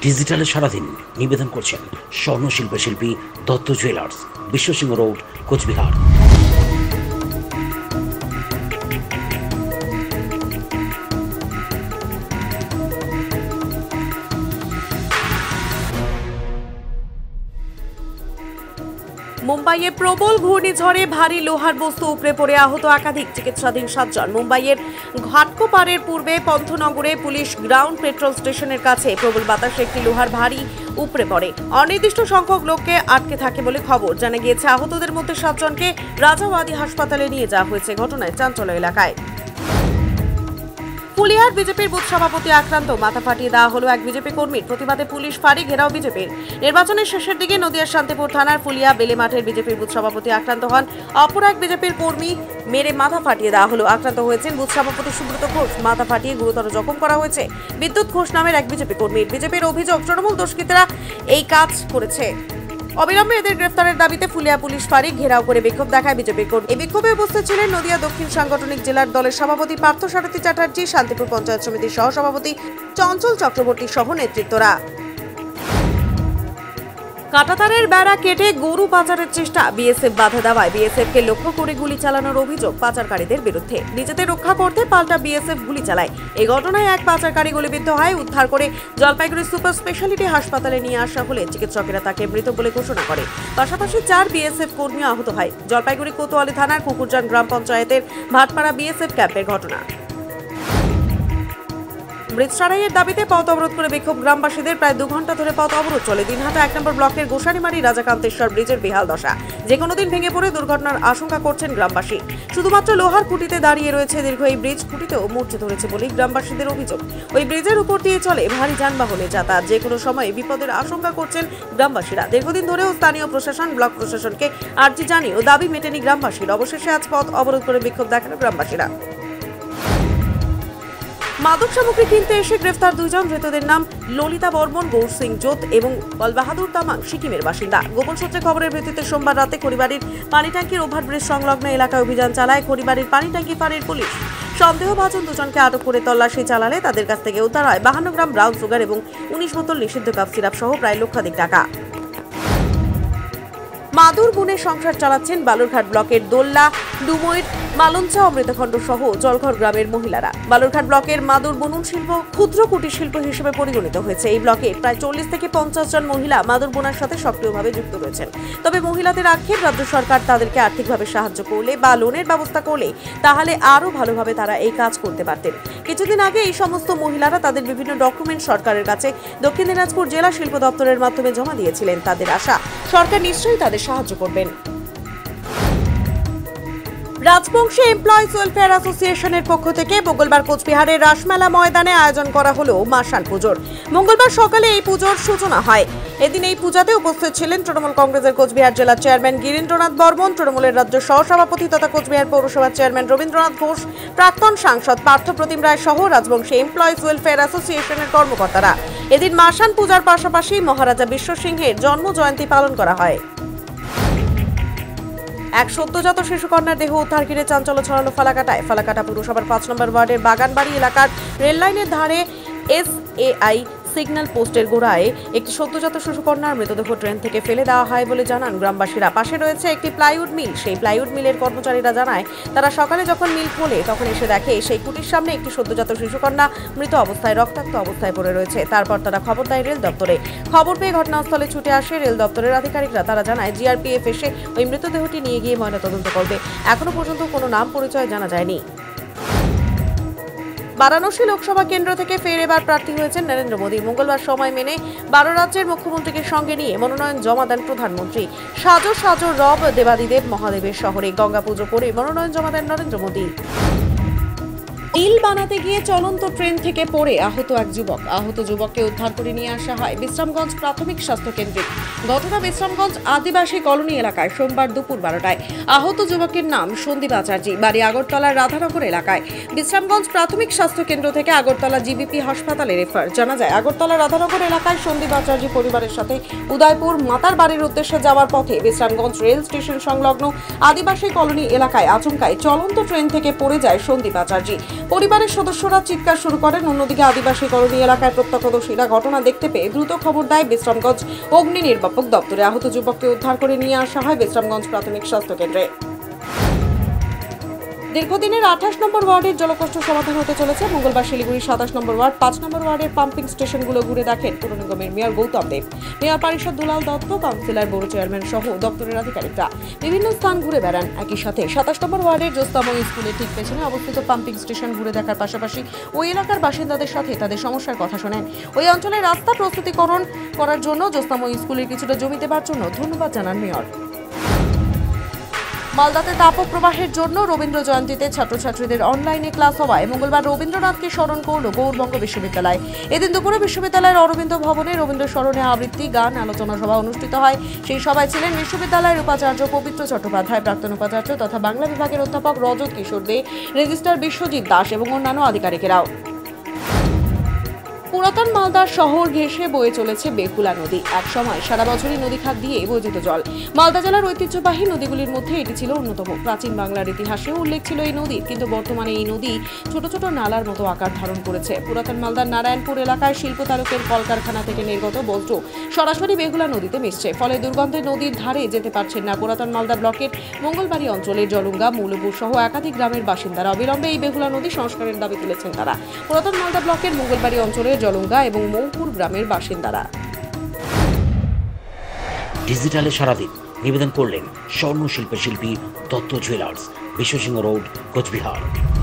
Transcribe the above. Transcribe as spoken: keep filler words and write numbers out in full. Digital Sharadin, Nibedan Korchen, Shorno Shilpo Shilpi, Dottu Jewelers, Bishwa Singh Road, Kochbihar. মুম্বাইয়ে প্রবল ঘূর্ণিঝড়ে ভারী লোহার বস্তু উপড়ে পড়ে আহত একাধিক চিকিৎসাধীন সাতজন। মুম্বাইয়ের ঘাটকোপাড়ের পূর্বে পন্থনগরে পুলিশ গ্রাউন্ড পেট্রোল স্টেশনের কাছে প্রবল বাতাসে একটি লোহার ভারী উপড়ে পড়ে। অনির্দিষ্ট সংখ্যক লোককে আটকে থাকে বলে খবর জানা গিয়েছে। আহতদের মধ্যে সাতজনকে রাজাওয়াদি হাসপাতালে নিয়ে যাওয়া হয়েছে। ঘটনায় চাঞ্চল্য এলাকায়। পুলিয়ার বিজেপির বুথ সভাপতি আক্রান্ত, মাথা ফাটিয়ে দেওয়া হলো এক বিজেপি কর্মীর। প্রতিবাদে পুলিশ ফাঁড়ি ঘেরাও বিজেপির। নির্বাচনের শেষের দিকে নদিয়ার শান্তিপুর থানার ফুলিয়া বেলে মাঠের বিজেপির বুথ সভাপতি আক্রান্ত হন। অপর এক বিজেপির কর্মী মেরে মাথা ফাটিয়ে দেওয়া হলো। আক্রান্ত হয়েছেন বুথ সভাপতি সুব্রত ঘোষ। মাথা ফাটিয়ে গুরুতর জখম করা হয়েছে বিদ্যুৎ ঘোষ নামের এক বিজেপি কর্মীর। বিজেপির অভিযোগ, তৃণমূল দুষ্কৃতীরা এই কাজ করেছে। অবিলম্বে এদের গ্রেফতারের দাবিতে ফুলিয়া পুলিশ ফাঁড়ি ঘেরাও করে বিক্ষোভ দেখায় বিজেপি কর্মী। এই বিক্ষোভে উপস্থিত ছিলেন নদিয়া দক্ষিণ সাংগঠনিক জেলার দলের সভাপতি পার্থসারথী চ্যাটার্জি, শান্তিপুর পঞ্চায়েত সমিতির সহসভাপতি চঞ্চল চক্রবর্তী সহ নেতৃত্বরা। কাটাতারের বেড়া কেটে গরু পাচারের চেষ্টা, বিএসএফ বাধা দেওয়ায় বিএসএফকে লক্ষ্য করে গুলি চালানোর অভিযোগ পাচারকারীদের বিরুদ্ধে। নিজেদের রক্ষা করতে পাল্টা বিএসএফ গুলি চালায়। এই ঘটনায় এক পাচারকারী গুলিবিদ্ধ হয়। উদ্ধার করে জলপাইগুড়ি সুপার স্পেশালিটি হাসপাতালে নিয়ে আসা হলে চিকিৎসকেরা তাকে মৃত বলে ঘোষণা করে। পাশাপাশি চার বিএসএফ কর্মী আহত হয়। জলপাইগুড়ি কোতোয়ালি থানার কুকুরজান গ্রাম পঞ্চায়েতের ভাটপাড়া বিএসএফ ক্যাম্পের ঘটনা। মৃৎসারাইয়ের দাবিতে পথ অবরোধ করে বিক্ষোভ গ্রামবাসীদের। প্রায় দু ঘন্টা ধরে পথ অবরোধ চলে। দিনহাটা এক নম্বর ব্লকের গোসানি মারি রাজাকান্তেশ্বর ব্রিজের বেহাল দশা, যে কোনো দিন ভেঙে পড়ে দুর্ঘটনার আশঙ্কা করছেন গ্রামবাসী। শুধুমাত্র লোহার খুঁটিতে দাঁড়িয়ে রয়েছে দীর্ঘ এই ব্রিজ। খুঁটিতেও মূর্ছে ধরেছে বলে গ্রামবাসীদের অভিযোগ। ওই ব্রিজের উপর দিয়ে চলে ভারী যানবাহনে যাতায়াত, যে কোনো সময়ে বিপদের আশঙ্কা করছেন গ্রামবাসীরা। দীর্ঘদিন ধরেও স্থানীয় প্রশাসন ব্লক প্রশাসনকে আর্জি জানিয়েও দাবি মেটেনি গ্রামবাসীর। অবশেষে আজ পথ অবরোধ করে বিক্ষোভ দেখানো গ্রামবাসীরা। মাদক সামগ্রী কিনতে এসে গ্রেফতার দুজন। ধৃতদের নাম ললিতা বর্মন গৌর সিং জোত এবং বলবাহাদুর তামাং, সিকিমের বাসিন্দা। গোপন সূত্রে খবরের ভিত্তিতে সোমবার রাতে খড়িবাড়ির পানিট্যাঙ্কির ওভারব্রিজ সংলগ্ন এলাকায় অভিযান চালায় খড়িবাড়ির পানিট্যাঙ্কি ফাঁড়ির পুলিশ। সন্দেহভাজন দুজনকে আটক করে তল্লাশি চালালে তাদের কাছ থেকে উদ্ধার হয় বাহান্ন গ্রাম ব্রাউন সুগার এবং উনিশ বোতল নিষিদ্ধ কাপ সিরাপ সহ প্রায় লক্ষাধিক টাকা। মাদুর গুণে সংসার চালাচ্ছেন বালুরঘাট ব্লকের দোল্লা ডুমইর মালঞ্চা অমৃতখণ্ড সহ জলঘর গ্রামের মহিলারা। বালুরঘাট ব্লকের মাদুর বুনন শিল্প ক্ষুদ্র কুটির শিল্প হিসেবে পরিগণিত হয়েছে। এই ব্লকে প্রায় চল্লিশ থেকে পঞ্চাশ জন মহিলা মাদুর বোনার সাথে সক্রিয়ভাবে যুক্ত রয়েছেন। তবে মহিলাদের আক্ষেপ, রাজ্য সরকার তাদেরকে আর্থিকভাবে সাহায্য করলে বা লোনের ব্যবস্থা করলে তাহলে আরও ভালোভাবে তারা এই কাজ করতে পারতেন। কিছুদিন আগে এই সমস্ত মহিলারা তাদের বিভিন্ন ডকুমেন্ট সরকারের কাছে দক্ষিণ দিনাজপুর জেলা শিল্প দপ্তরের মাধ্যমে জমা দিয়েছিলেন। তাদের আশা, সরকার নিশ্চয়ই তাদের সাহায্য করবেন। রাজবংশী এমপ্লয়ি ওয়েলফেয়ার অ্যাসোসিয়েশনের পক্ষ থেকে মঙ্গলবার কোচবিহারের রাসমেলা ময়দানে আয়োজন করা হলো মাসান পুজোর। মঙ্গলবার সকালে এই পুজোর সূচনা হয়। এদিন এই পূজাতে উপস্থিত ছিলেন তৃণমূল কংগ্রেসের কোচবিহার জেলার চেয়ারম্যান গিরীন্দ্রনাথ বর্মন, তৃণমূলের রাজ্য সহসভাপতি তথা কোচবিহার পৌরসভার চেয়ারম্যান রবীন্দ্রনাথ ঘোষ, প্রাক্তন সাংসদ পার্থ প্রতিম রায় সহ রাজবংশী এমপ্লয়ি ওয়েলফেয়ার অ্যাসোসিয়েশনের কর্মকর্তারা। এদিন মাসান পূজার পাশাপাশি মহারাজা বিশ্ব সিংহের জন্ম জয়ন্তী পালন করা হয়। এক সদ্যজাত শিশুকন্যার দেহ উদ্ধার ঘিরে চাঞ্চল্য ছড়ালো ফালাকাটায়। ফালাকাটা পুরসভার পাঁচ নম্বর ওয়ার্ডের বাগানবাড়ি এলাকার রেললাইনের ধারে এস এ আই সিগন্যাল পোস্টের গোড়ায় একটি সদ্যজাত শিশুকন্যার মৃতদেহ ট্রেন থেকে ফেলে দেওয়া হয় বলে জানান গ্রামবাসীরা। পাশে রয়েছে একটি প্লাইউড মিল। সেই প্লাইউড মিলের কর্মচারীরা জানায়, তারা সকালে যখন মিল খোলে তখন এসে দেখে সেই কুটির সামনে একটি সদ্যজাত শিশুকন্যা মৃত অবস্থায় রক্তাক্ত অবস্থায় পড়ে রয়েছে। তারপর তারা খবর দেয় রেল দপ্তরে। খবর পেয়ে ঘটনাস্থলে ছুটে আসে রেল দপ্তরের আধিকারিকরা। তারা জানায় জিআরপিএফ এসে ওই মৃতদেহটি নিয়ে গিয়ে ময়নাতদন্ত করবে। এখনো পর্যন্ত কোনো নাম পরিচয় জানা যায়নি। বারাণসী লোকসভা কেন্দ্র থেকে ফের এবার প্রার্থী হয়েছেন নরেন্দ্র মোদী। মঙ্গলবার সময় মেনে বারো রাজ্যের মুখ্যমন্ত্রীকে সঙ্গে নিয়ে মনোনয়ন জমা দেন প্রধানমন্ত্রী। সাজো সাজো রব দেবাদিদেব মহাদেবের শহরে গঙ্গা পুজো করে মনোনয়ন জমা দেন নরেন্দ্র মোদী। নীল বানাতে গিয়ে চলন্ত ট্রেন থেকে পড়ে আহত এক যুবক। আহত যুবককে উদ্ধার করে নিয়ে আসা হয় বিশ্রামগঞ্জ প্রাথমিক স্বাস্থ্য কেন্দ্রে। ঘটনা বিশ্রামগঞ্জ আদিবাসী কলোনি এলাকায় সোমবার দুপুর বারোটায়। আহত যুবকের নাম সন্দীপ আচার্যী, বাড়ি আগরতলার রাধানগর এলাকায়। বিশ্রামগঞ্জ প্রাথমিক স্বাস্থ্য কেন্দ্র থেকে আগরতলা জিবিপি হাসপাতালে রেফার। জানা যায়, আগরতলা রাধানগর এলাকায় সন্দীপ আচার্য পরিবারের সাথে উদয়পুর মাতার বাড়ির উদ্দেশ্যে যাওয়ার পথে বিশ্রামগঞ্জ রেল স্টেশন সংলগ্ন আদিবাসী কলোনি এলাকায় আচমকায় চলন্ত ট্রেন থেকে পড়ে যায় সন্দীপ আচার্যী। পরিবারের সদস্যরা চিৎকার শুরু করেন। অন্যদিকে আদিবাসী কলোনি এলাকায় প্রত্যক্ষদর্শীরা ঘটনা দেখতে পেয়ে দ্রুত খবর দেয় বিশ্রামগঞ্জ অগ্নি নির্বাপক দপ্তরে। আহত যুবককে উদ্ধার করে নিয়ে আসা হয় বিশ্রামগঞ্জ প্রাথমিক স্বাস্থ্য কেন্দ্রে। দীর্ঘদিনের আঠাশ নম্বর ওয়ার্ডের জলকষ্ট সমাধান হতে চলেছে। মঙ্গলবার শিলিগুড়ির সাতাশ নম্বর ওয়ার্ড পাঁচ নম্বর ওয়ার্ডের পাম্পিং স্টেশনগুলো ঘুরে দেখেন পুর নিগমের মেয়র গৌতম দেব, মেয়র পরিষদ দুলাল দত্ত, কাউন্সিলর বড় চেয়ারম্যান সহ দপ্তরের আধিকারিকরা বিভিন্ন স্থান ঘুরে বেড়ান। একই সাথে সাতাশ নম্বর ওয়ার্ডের জোস্তাময় স্কুলের ঠিক পেছনে অবস্থিত পাম্পিং স্টেশন ঘুরে দেখার পাশাপাশি ওই এলাকার বাসিন্দাদের সাথে তাদের সমস্যার কথা শোনেন। ওই অঞ্চলে রাস্তা প্রস্তুতিকরণ করার জন্য জোস্তাময় স্কুলের কিছুটা জমি দেওয়ার জন্য ধন্যবাদ জানান মেয়র। মালদাতে তাপপ্রবাহের জন্য রবীন্দ্র জয়ন্তীতে ছাত্রছাত্রীদের অনলাইনে ক্লাস হওয়ায় মঙ্গলবার রবীন্দ্রনাথকে স্মরণ করল গৌড়বঙ্গ বিশ্ববিদ্যালয়। এদিন দুপুরে বিশ্ববিদ্যালয়ের অরবিন্দ ভবনে রবীন্দ্র স্মরণে আবৃত্তি, গান, আলোচনা সভা অনুষ্ঠিত হয়। সেই সভায় ছিলেন বিশ্ববিদ্যালয়ের উপাচার্য পবিত্র চট্টোপাধ্যায়, প্রাক্তন উপাচার্য তথা বাংলা বিভাগের অধ্যাপক রজত কিশোর দে, রেজিস্ট্রার বিশ্বজিৎ দাস এবং অন্যান্য আধিকারিকেরাও। পুরাতন মালদার শহর ঘেঁষে বয়ে চলেছে বেকুলা নদী। এক সময় সারা বছরই নদী খাত দিয়ে বয়ে যেত জল। মালদা জেলার ঐতিহ্যবাহী নদীগুলির মধ্যে এটি ছিল অন্যতম। প্রাচীন বাংলার ইতিহাসে উল্লেখ ছিল এই নদীর, কিন্তু বর্তমানে এই নদী ছোট ছোট নালার মতো আকার ধারণ করেছে। পুরাতন মালদার নারায়ণপুর এলাকায় শিল্প তারকের কলকারখানা থেকে নির্গত বর্জ্য সরাসরি বেকুলা নদীতে মিশছে, ফলে দুর্গন্ধে নদীর ধারে যেতে পারছেন না। পুরাতন মালদা ব্লকের মঙ্গলবাড়ি অঞ্চলের জলঙ্গা, মৌলপুর সহ একাধিক গ্রামের বাসিন্দারা অবিলম্বে এই বেকুলা নদী সংস্কারের দাবি তুলেছেন তারা। পুরাতন মালদা ব্লকের মঙ্গলবাড়ি অঞ্চলের জলঙ্গা এবং মৌপুর গ্রামের বাসিন্দারা। ডিজিটাল সারাদিন নিবেদন করলেন স্বর্ণ শিল্প শিল্পী, দত্ত জুয়েলার্স, বিশ্ব সিংহ রোড, কোচবিহার।